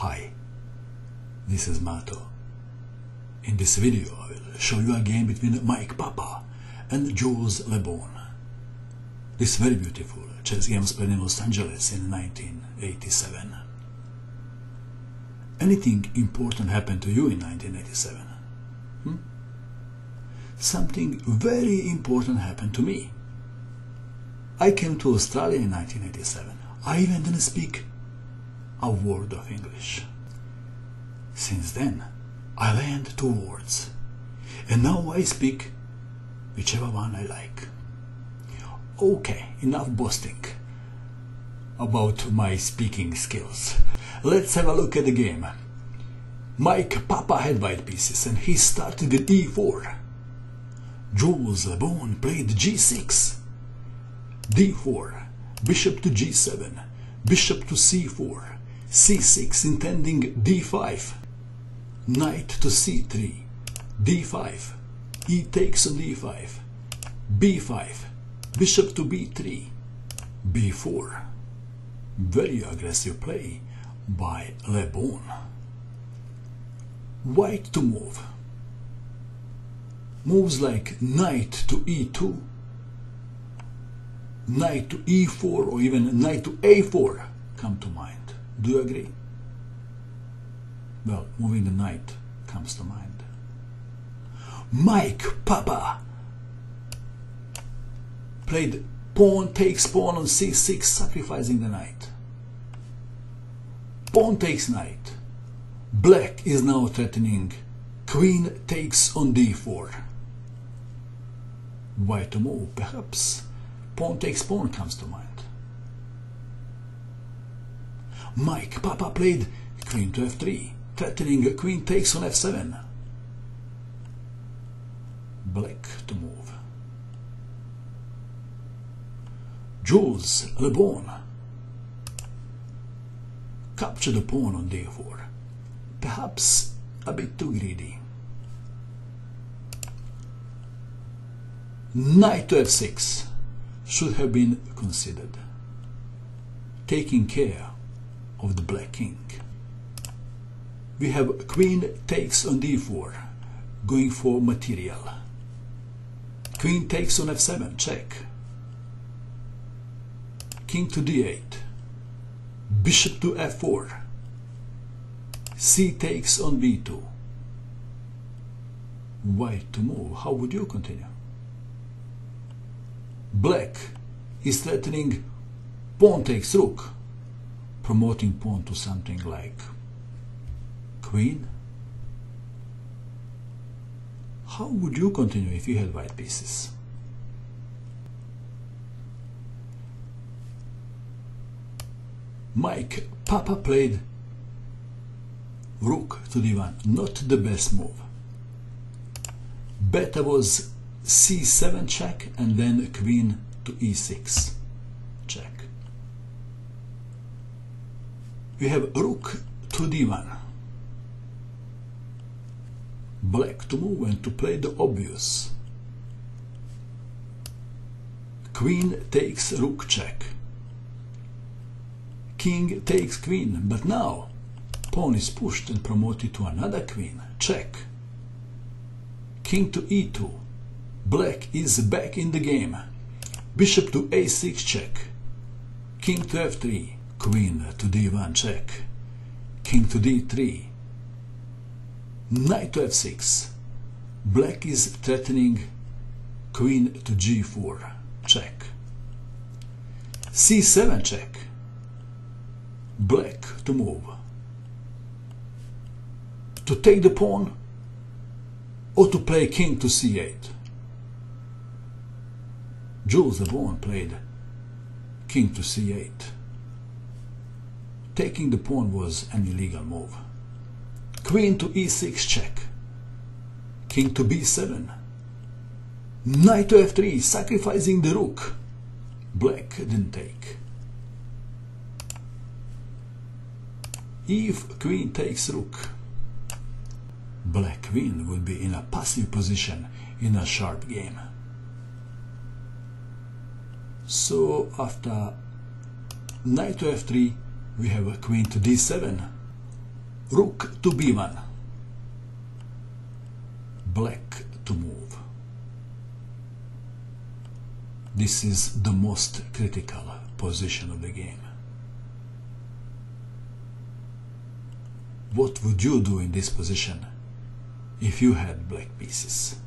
Hi, this is Mato. In this video I will show you a game between Mike Papa and Jules LeBon. This very beautiful chess game was played in Los Angeles in 1987. Anything important happened to you in 1987? Something very important happened to me. I came to Australia in 1987. I even didn't speak a word of English. Since then, I learned 2 words, and now I speak whichever one I like. Okay, enough boasting about my speaking skills. Let's have a look at the game. Mike Papa had white pieces, and he started the d4. Jules LeBon played g6, d4, bishop to g7, bishop to c4, c6 intending d5, knight to c3, d5, e takes on d5, b5, bishop to b3, b4. Very aggressive play by LeBon. White to move. Moves like knight to e2, knight to e4, or even knight to a4 come to mind. Do you agree? Well, moving the knight comes to mind. Mike Papa played pawn takes pawn on c6, sacrificing the knight. Pawn takes knight. Black is now threatening queen takes on d4. White to move, perhaps pawn takes pawn comes to mind. Mike Papa played queen to f3, threatening a queen takes on f7. Black to move. Jules LeBon captured the pawn on d4, perhaps a bit too greedy. Knight to f6 should have been considered, taking care of the black king. We have queen takes on d4, going for material. Queen takes on f7, check. King to d8, bishop to f4, c takes on b2. White to move. How would you continue? Black is threatening pawn takes rook, promoting pawn to something like queen. How would you continue if you had white pieces? Mike Papa played rook to d1, not the best move. Better was c7 check and then queen to e6 check. We have rook to d1. Black to move and to play the obvious. Queen takes rook check. King takes queen, but now pawn is pushed and promoted to another queen. Check. King to e2. Black is back in the game. Bishop to a6 check. King to f3. Queen to d1 check. King to d3. Knight to f6. Black is threatening queen to g4 check. c7 check. Black to move. To take the pawn or to play king to c8. Jules LeBon played king to c8. Taking the pawn was an illegal move. Queen to e6 check. King to b7. Knight to f3, sacrificing the rook. Black didn't take. If queen takes rook, black queen would be in a passive position in a sharp game. So after knight to f3, we have a queen to d7, Rook to b1, black to move. This is the most critical position of the game. What would you do in this position if you had black pieces?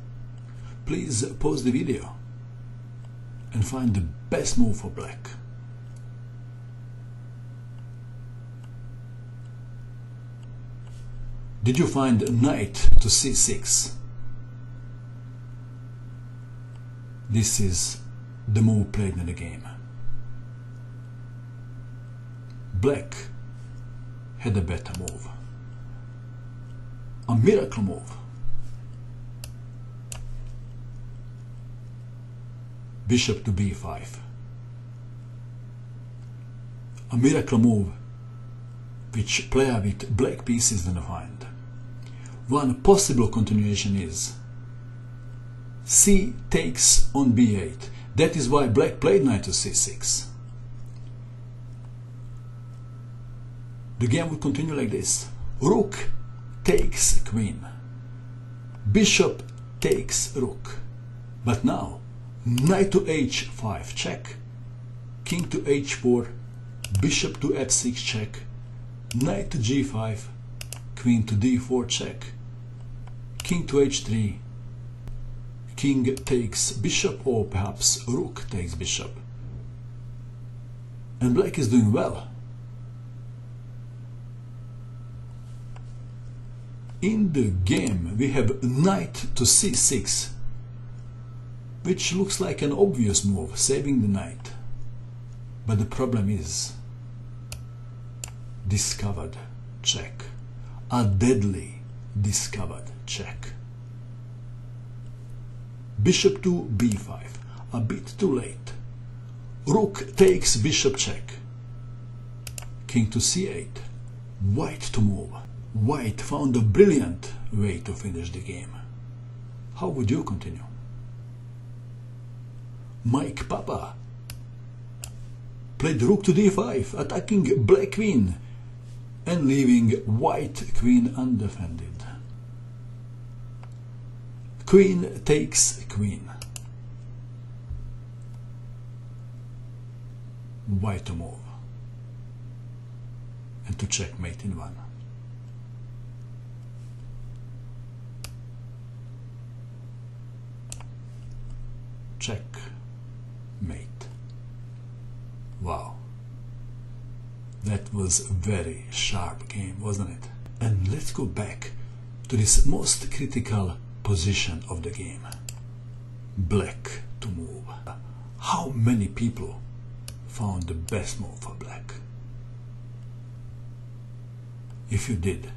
Please pause the video and find the best move for black. Did you find knight to c6? This is the move played in the game. Black had a better move. A miracle move. Bishop to b5. A miracle move which player with black pieces didn't find. One possible continuation is c takes on b8. That is why black played knight to c6. The game would continue like this. Rook takes queen. Bishop takes rook. But now, knight to h5 check. King to h4. Bishop to f6 check. Knight to g5. Queen to d4 check. King to h3. King takes bishop, or perhaps rook takes bishop. And black is doing well. In the game we have knight to c6, which looks like an obvious move, saving the knight. But the problem is discovered check. A deadly discovered check. Bishop to b5, a bit too late. Rook takes bishop check. King to c8, white to move. White found a brilliant way to finish the game. How would you continue? Mike Papa played rook to d5, attacking black queen and leaving white queen undefended. Queen takes queen. White to move and to checkmate in one. Checkmate. Wow. That was a very sharp game, wasn't it? And let's go back to this most critical position of the game. Black to move. How many people found the best move for black? If you did,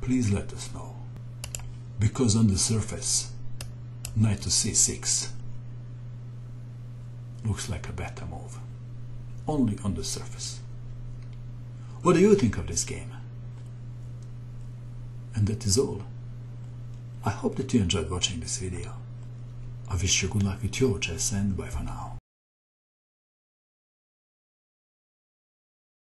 please let us know. Because on the surface, knight to c6 looks like a better move. Only on the surface. What do you think of this game? And that is all. I hope that you enjoyed watching this video. I wish you good luck with your chess, and bye for now.